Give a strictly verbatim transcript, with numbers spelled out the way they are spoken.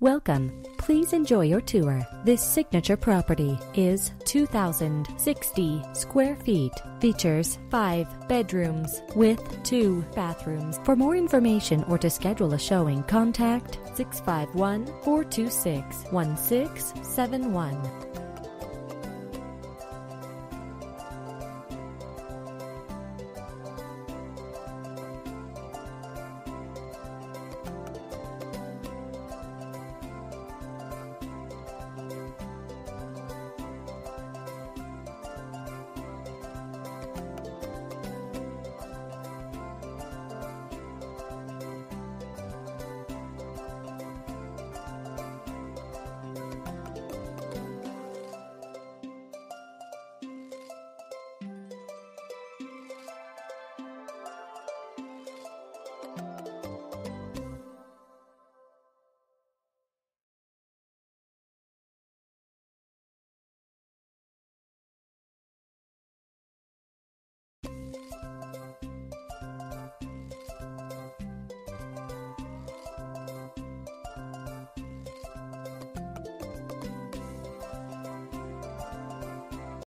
Welcome. Please enjoy your tour. This signature property is two thousand sixty square feet. Features five bedrooms with two bathrooms. For more information or to schedule a showing, contact six five one, four two six, one six seven one.